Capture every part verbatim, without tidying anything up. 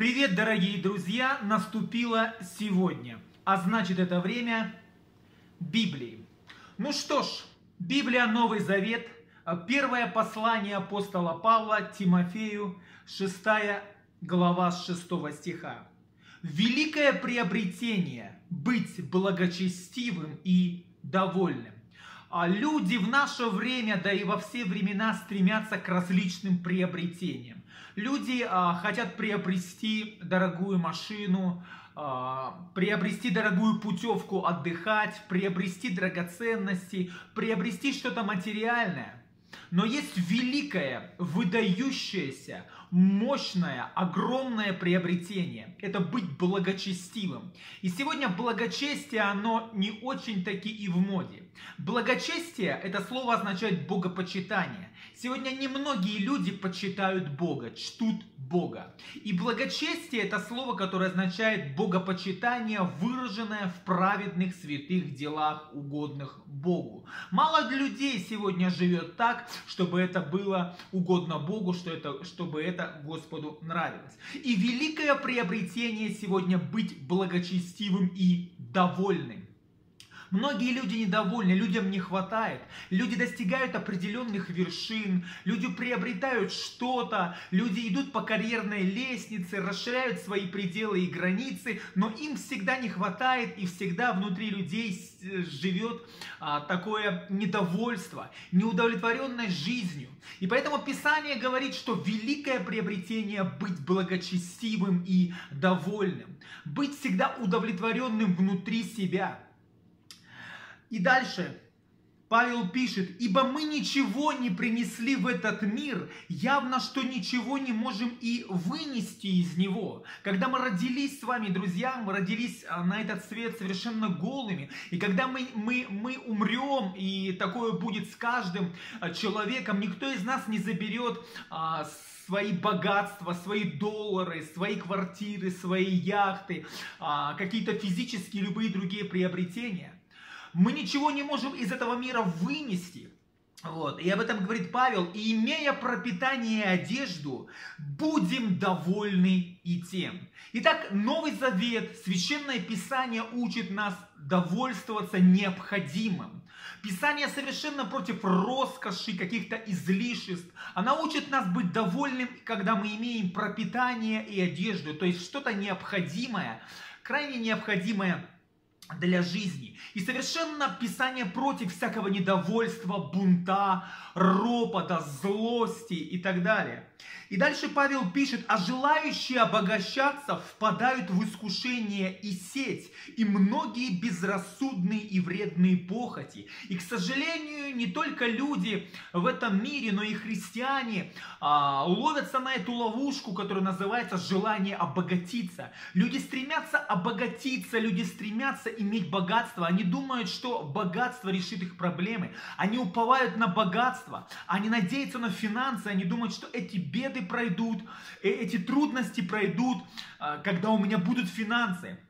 Привет, дорогие друзья! Наступило сегодня, а значит это время Библии. Ну что ж, Библия, Новый Завет, первое послание апостола Павла Тимофею, шестая глава с шестого стиха. Великое приобретение – быть благочестивым и довольным. А люди в наше время, да и во все времена, стремятся к различным приобретениям. Люди а, хотят приобрести дорогую машину, а, приобрести дорогую путевку отдыхать, приобрести драгоценности, приобрести что-то материальное. Но есть великое, выдающееся, мощное, огромное приобретение. Это быть благочестивым. И сегодня благочестие, оно не очень-таки и в моде. Благочестие, это слово означает богопочитание. Сегодня немногие люди почитают Бога, чтут Бога. И благочестие, это слово, которое означает богопочитание, выраженное в праведных святых делах, угодных Богу. Мало людей сегодня живет так, чтобы это было угодно Богу, что это, чтобы это Господу нравилось. И великое приобретение сегодня быть благочестивым и довольным. Многие люди недовольны, людям не хватает. Люди достигают определенных вершин, люди приобретают что-то, люди идут по карьерной лестнице, расширяют свои пределы и границы, но им всегда не хватает и всегда внутри людей живет а, такое недовольство, неудовлетворенность жизнью. И поэтому Писание говорит, что великое приобретение – быть благочестивым и довольным, быть всегда удовлетворенным внутри себя. И дальше Павел пишет: «Ибо мы ничего не принесли в этот мир, явно, что ничего не можем и вынести из него». Когда мы родились с вами, друзья, мы родились на этот свет совершенно голыми. И когда мы, мы, мы умрем, и такое будет с каждым человеком, никто из нас не заберет а, свои богатства, свои доллары, свои квартиры, свои яхты, а, какие-то физические, любые другие приобретения. Мы ничего не можем из этого мира вынести. Вот. И об этом говорит Павел. «И имея пропитание и одежду, будем довольны и тем». Итак, Новый Завет, Священное Писание учит нас довольствоваться необходимым. Писание совершенно против роскоши, каких-то излишеств. Оно учит нас быть довольным, когда мы имеем пропитание и одежду, то есть что-то необходимое, крайне необходимое для жизни. И совершенно Писание против всякого недовольства, бунта, ропота, злости и так далее. И дальше Павел пишет: «А желающие обогащаться впадают в искушение и сеть, и многие безрассудные и вредные похоти». И, к сожалению, не только люди в этом мире, но и христиане а, ловятся на эту ловушку, которая называется желание обогатиться. Люди стремятся обогатиться, люди стремятся иметь богатство. Они думают, что богатство решит их проблемы. Они уповают на богатство, они надеются на финансы, они думают, что эти беды пройдут, эти трудности пройдут, когда у меня будут финансы.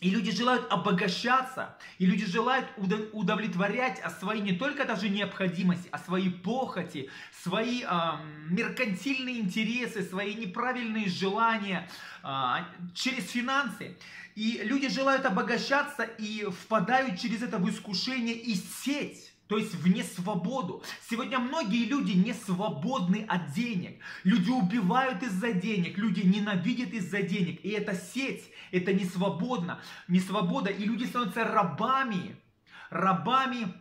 И люди желают обогащаться, и люди желают удовлетворять свои не только даже необходимости, а свои похоти, свои э, меркантильные интересы, свои неправильные желания э, через финансы. И люди желают обогащаться и впадают через это в искушение и сеть. То есть в несвободу. Сегодня многие люди не свободны от денег. Люди убивают из-за денег, люди ненавидят из-за денег. И это сеть, это не свободно, не свобода. И люди становятся рабами, рабами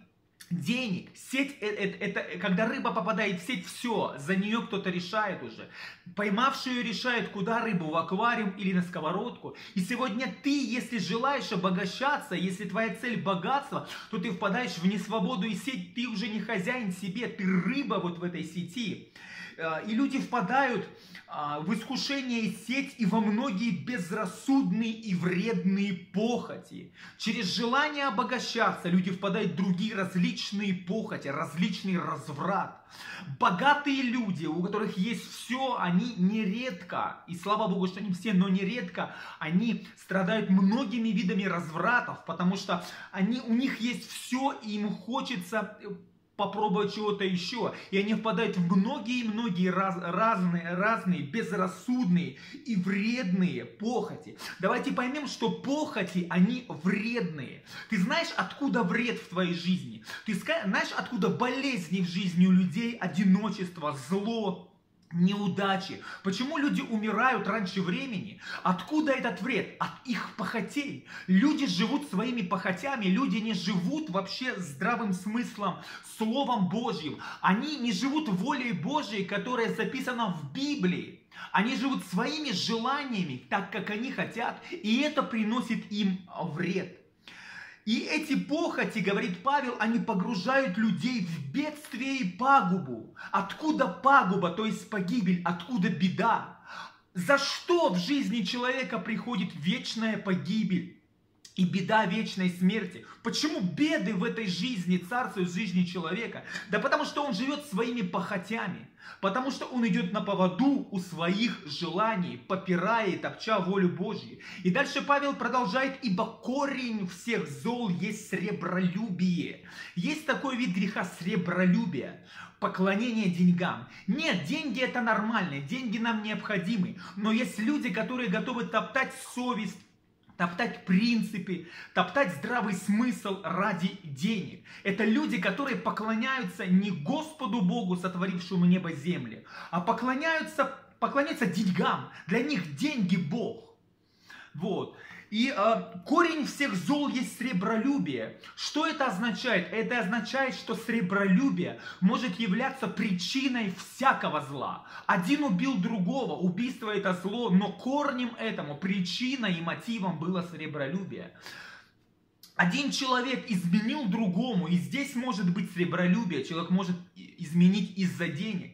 денег. Сеть, это, это когда рыба попадает в сеть, все, за нее кто-то решает уже. Поймавший ее решает, куда рыбу, в аквариум или на сковородку. И сегодня ты, если желаешь обогащаться, если твоя цель богатство, то ты впадаешь в несвободу и сеть, ты уже не хозяин себе, ты рыба вот в этой сети. И люди впадают в искушение и сеть и во многие безрассудные и вредные похоти. Через желание обогащаться люди впадают в другие различные похоти, различный разврат. Богатые люди, у которых есть все, они нередко, и слава Богу, что не все, но нередко, они страдают многими видами развратов, потому что они, у них есть все, и им хочется попробовать чего-то еще. И они впадают в многие-многие раз, разные, разные, безрассудные и вредные похоти. Давайте поймем, что похоти, они вредные. Ты знаешь, откуда вред в твоей жизни? Ты знаешь, откуда болезни в жизни у людей, одиночество, зло, неудачи? Почему люди умирают раньше времени? Откуда этот вред? От их похотей. Люди живут своими похотями, люди не живут вообще здравым смыслом, Словом Божьим. Они не живут волей Божьей, которая записана в Библии. Они живут своими желаниями, так как они хотят, и это приносит им вред. И эти похоти, говорит Павел, они погружают людей в бедствие и пагубу. Откуда пагуба, то есть погибель, откуда беда? За что в жизни человека приходит вечная погибель и беда вечной смерти? Почему беды в этой жизни царствуют в жизни человека? Да потому что он живет своими похотями, потому что он идет на поводу у своих желаний, попирая и топча волю Божью. И дальше Павел продолжает: ибо корень всех зол есть сребролюбие. Есть такой вид греха — сребролюбие, поклонение деньгам. Нет, деньги — это нормально, деньги нам необходимы, но есть люди, которые готовы топтать совесть, топтать принципы, топтать здравый смысл ради денег. Это люди, которые поклоняются не Господу Богу, сотворившему небо и землю, а поклоняются, поклоняются деньгам. Для них деньги — Бог. Вот. И э, корень всех зол есть сребролюбие. Что это означает? Это означает, что сребролюбие может являться причиной всякого зла. Один убил другого, убийство — это зло, но корнем этому, причиной и мотивом было сребролюбие. Один человек изменил другому, и здесь может быть сребролюбие. Человек может изменить из-за денег.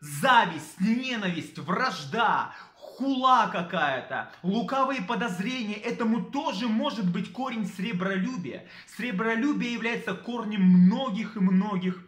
Зависть, ненависть, вражда, хула какая-то, лукавые подозрения — этому тоже может быть корень сребролюбия. Сребролюбие является корнем многих и многих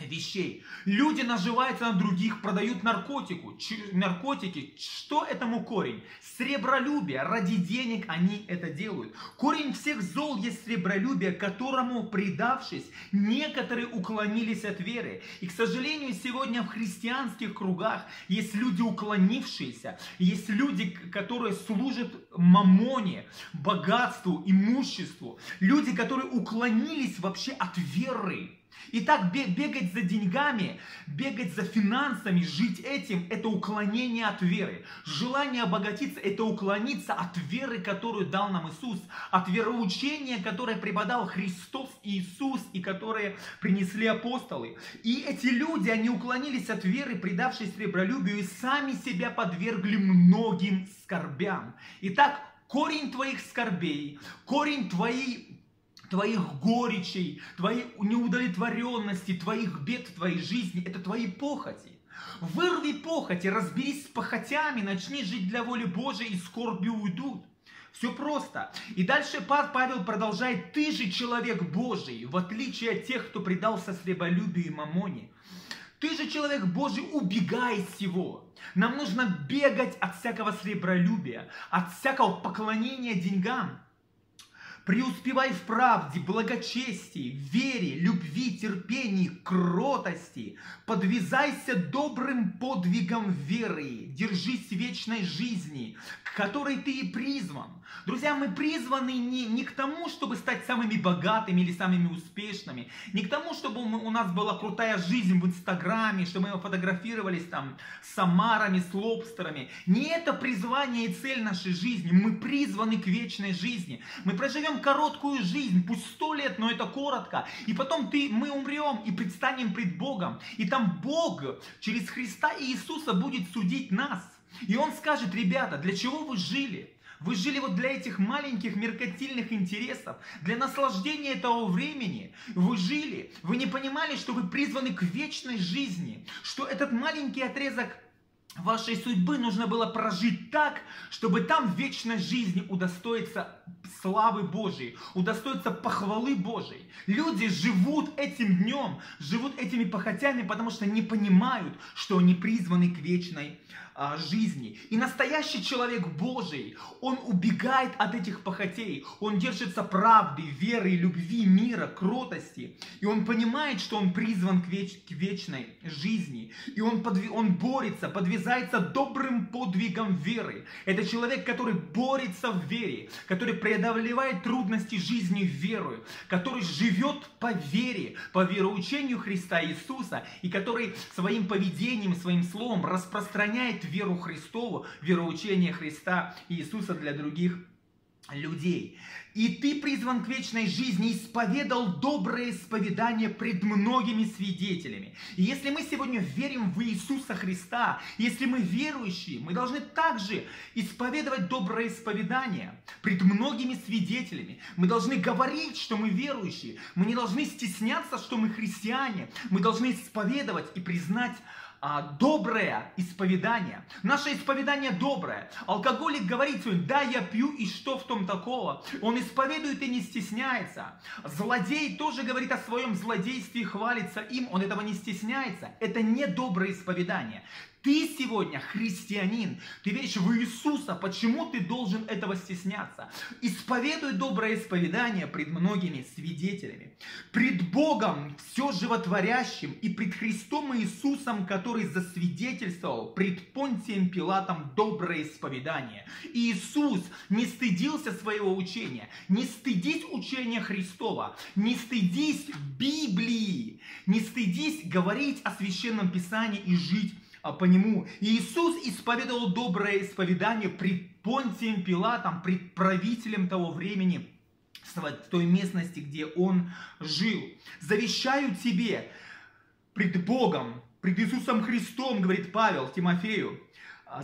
вещей. Люди наживаются на других, продают наркотику, наркотики. Что этому корень? Сребролюбие. Ради денег они это делают. Корень всех зол есть сребролюбие, которому, предавшись, некоторые уклонились от веры. И, к сожалению, сегодня в христианских кругах есть люди, уклонившиеся, есть люди, которые служат мамоне, богатству, имуществу, люди, которые уклонились вообще от веры. И так бегать за деньгами, бегать за финансами, жить этим — это уклонение от веры. Желание обогатиться — это уклониться от веры, которую дал нам Иисус, от вероучения, которое преподал Христос и Иисус, и которые принесли апостолы. И эти люди, они уклонились от веры, предавшись сребролюбию, и сами себя подвергли многим скорбям. Итак, корень твоих скорбей, корень твоей... твоих горечей, твоей неудовлетворенности, твоих бед в твоей жизни — это твои похоти. Вырви похоти, разберись с похотями, начни жить для воли Божией, и скорби уйдут. Все просто. И дальше Павел продолжает: ты же человек Божий, в отличие от тех, кто предался сребролюбию и мамоне. Ты же человек Божий, убегай из всего. Нам нужно бегать от всякого сребролюбия, от всякого поклонения деньгам. Преуспевай в правде, благочестии, вере, любви, терпении, кротости. Подвязайся добрым подвигом веры. Держись вечной жизни, к которой ты и призван. Друзья, мы призваны не, не к тому, чтобы стать самыми богатыми или самыми успешными. Не к тому, чтобы у нас была крутая жизнь в Инстаграме, что мы фотографировались там с омарами, с лобстерами. Не это призвание и цель нашей жизни. Мы призваны к вечной жизни. Мы проживем короткую жизнь, пусть сто лет, но это коротко. И потом ты, мы умрем и предстанем пред Богом. И там Бог через Христа и Иисуса будет судить нас. И Он скажет: ребята, для чего вы жили? Вы жили вот для этих маленьких меркантильных интересов, для наслаждения этого времени. Вы жили, вы не понимали, что вы призваны к вечной жизни, что этот маленький отрезок вашей судьбы нужно было прожить так, чтобы там в вечной жизни удостоиться славы Божьей, удостоиться похвалы Божьей. Люди живут этим днем, живут этими похотями, потому что не понимают, что они призваны к вечной а, жизни. И настоящий человек Божий, он убегает от этих похотей, он держится правды, веры, любви, мира, кротости. И он понимает, что он призван к, веч к вечной жизни. И он, он борется, подвязается добрым подвигом веры. Это человек, который борется в вере, который преодолевает трудности жизни верою, который живет по вере, по вероучению Христа Иисуса, и который своим поведением, своим словом распространяет веру Христову, вероучение Христа Иисуса для других людей. И ты призван к вечной жизни, исповедал доброе исповедание пред многими свидетелями. И если мы сегодня верим в Иисуса Христа, если мы верующие, мы должны также исповедовать доброе исповедание пред многими свидетелями. Мы должны говорить, что мы верующие. Мы не должны стесняться, что мы христиане. Мы должны исповедовать и признать А, доброе исповедание. Наше исповедание доброе. Алкоголик говорит сегодня: да, я пью, и что в том такого? Он исповедует и не стесняется. Злодей тоже говорит о своем злодействе, хвалится им, он этого не стесняется. Это не доброе исповедание. Ты сегодня христианин, ты веришь в Иисуса, почему ты должен этого стесняться? Исповедуй доброе исповедание пред многими свидетелями. Пред Богом все животворящим и пред Христом Иисусом, который засвидетельствовал пред Понтием Пилатом доброе исповедание. Иисус не стыдился своего учения. Не стыдись учения Христова, не стыдись Библии, не стыдись говорить о Священном Писании и жить по нему. Иисус исповедовал доброе исповедание пред Понтием Пилатом, пред правителем того времени, в той местности, где он жил. Завещаю тебе пред Богом, пред Иисусом Христом, говорит Павел Тимофею,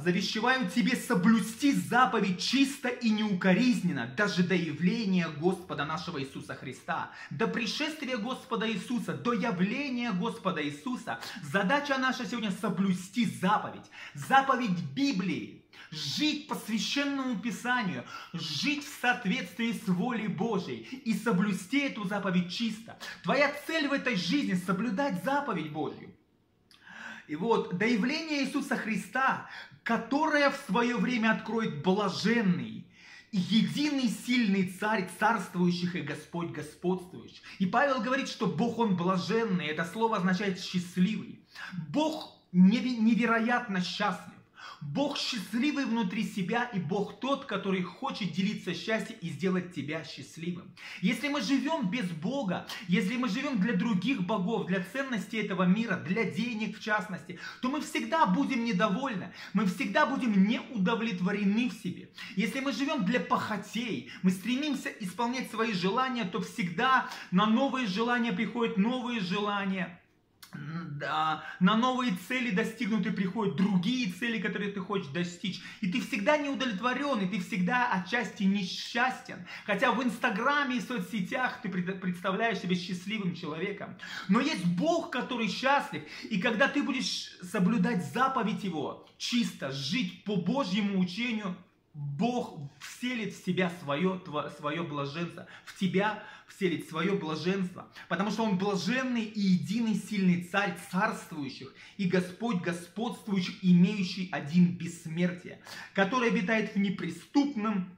завещаю тебе соблюсти заповедь чисто и неукоризненно, даже до явления Господа нашего Иисуса Христа. До пришествия Господа Иисуса, до явления Господа Иисуса. Задача наша сегодня соблюсти заповедь. Заповедь Библии. Жить по Священному Писанию, жить в соответствии с волей Божьей и соблюсти эту заповедь чисто. Твоя цель в этой жизни – соблюдать заповедь Божью. И вот, до явления Иисуса Христа, которое в свое время откроет блаженный, единый сильный царь царствующих и Господь господствующих. И Павел говорит, что Бог, Он блаженный, это слово означает счастливый. Бог невероятно счастлив. Бог счастливый внутри себя, и Бог тот, который хочет делиться счастьем и сделать тебя счастливым. Если мы живем без Бога, если мы живем для других богов, для ценностей этого мира, для денег в частности, то мы всегда будем недовольны, мы всегда будем неудовлетворены в себе. Если мы живем для похотей, мы стремимся исполнять свои желания, то всегда на новые желания приходят новые желания. На новые цели достигнуты приходят другие цели, которые ты хочешь достичь. И ты всегда не удовлетворен, и ты всегда отчасти несчастен. Хотя в Инстаграме и соцсетях ты представляешь себя счастливым человеком. Но есть Бог, который счастлив. И когда ты будешь соблюдать заповедь Его, чисто жить по Божьему учению, Бог вселит в себя свое, свое блаженство, в тебя вселит свое блаженство, потому что Он блаженный и единый сильный царь царствующих и Господь господствующих, имеющий один бессмертие, который обитает в неприступном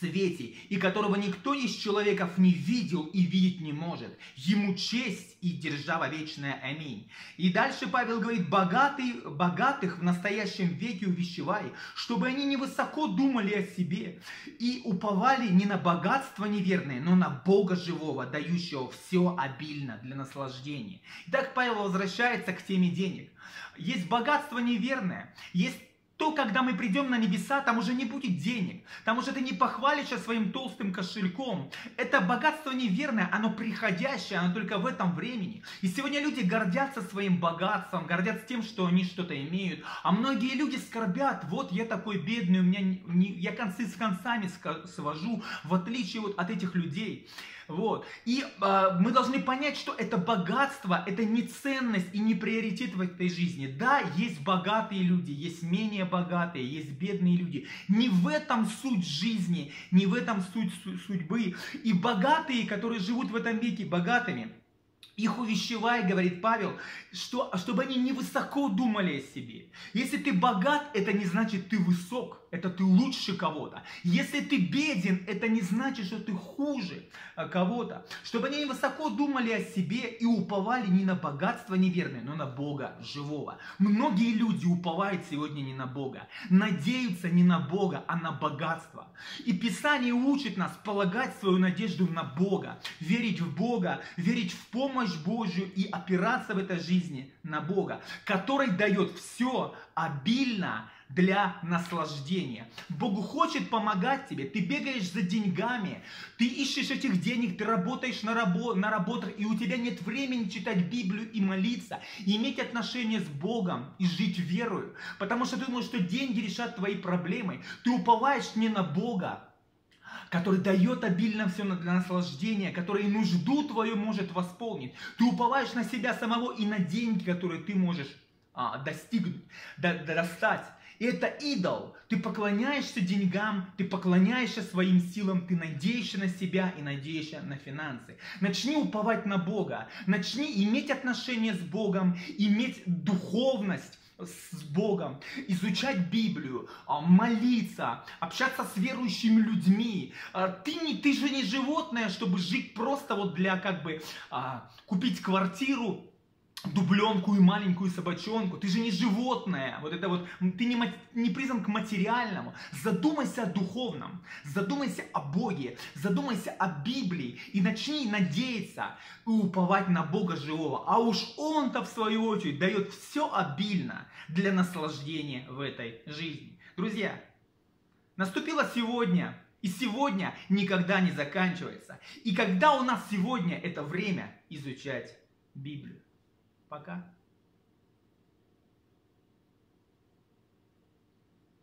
свете, и которого никто из человеков не видел и видеть не может. Ему честь и держава вечная. Аминь. И дальше Павел говорит: богатый, богатых в настоящем веке увещевай, чтобы они невысоко думали о себе и уповали не на богатство неверное, но на Бога живого, дающего все обильно для наслаждения. Итак, Павел возвращается к теме денег. Есть богатство неверное, есть то, когда мы придем на небеса, там уже не будет денег. Там уже ты не похвалишься своим толстым кошельком. Это богатство неверное, оно приходящее, оно только в этом времени. И сегодня люди гордятся своим богатством, гордятся тем, что они что-то имеют. А многие люди скорбят: вот я такой бедный, у меня не, я концы с концами свожу, в отличие вот от этих людей. Вот. И э, мы должны понять, что это богатство, это не ценность и не приоритет в этой жизни. Да, есть богатые люди, есть менее богатые, есть бедные люди. Не в этом суть жизни, не в этом суть судьбы. И богатые, которые живут в этом веке богатыми, Их увещевай, говорит Павел, что, чтобы они не высоко думали о себе. Если ты богат, это не значит ты высок, это ты лучше кого-то. Если ты беден, это не значит, что ты хуже кого-то. Чтобы они не высоко думали о себе и уповали не на богатство неверное, но на Бога живого. Многие люди уповают сегодня не на Бога, надеются не на Бога, а на богатство. И Писание учит нас полагать свою надежду на Бога, верить в Бога, верить в помощь Божию и опираться в этой жизни на Бога, который дает все обильно для наслаждения. Бог хочет помогать тебе. Ты бегаешь за деньгами, ты ищешь этих денег, ты работаешь на, рабо на работах, и у тебя нет времени читать Библию и молиться, и иметь отношения с Богом и жить верою. Потому что ты думаешь, что деньги решат твои проблемы. Ты уповаешь не на Бога, который дает обильно все для наслаждения, который нужду твою может восполнить. Ты уповаешь на себя самого и на деньги, которые ты можешь а, достигнуть, до, до, достать. И это идол. Ты поклоняешься деньгам, ты поклоняешься своим силам, ты надеешься на себя и надеешься на финансы. Начни уповать на Бога, начни иметь отношения с Богом, иметь духовность с Богом, изучать Библию, молиться, общаться с верующими людьми. Ты, не, ты же не животное, чтобы жить просто вот для как бы купить квартиру, дубленку и маленькую собачонку. Ты же не животное. Вот это вот, ты не, не призван к материальному. Задумайся о духовном. Задумайся о Боге. Задумайся о Библии. И начни надеяться и уповать на Бога живого. А уж Он-то, в свою очередь, дает все обильно для наслаждения в этой жизни. Друзья, наступило сегодня. И сегодня никогда не заканчивается. И когда у нас сегодня это время изучать Библию. Пока.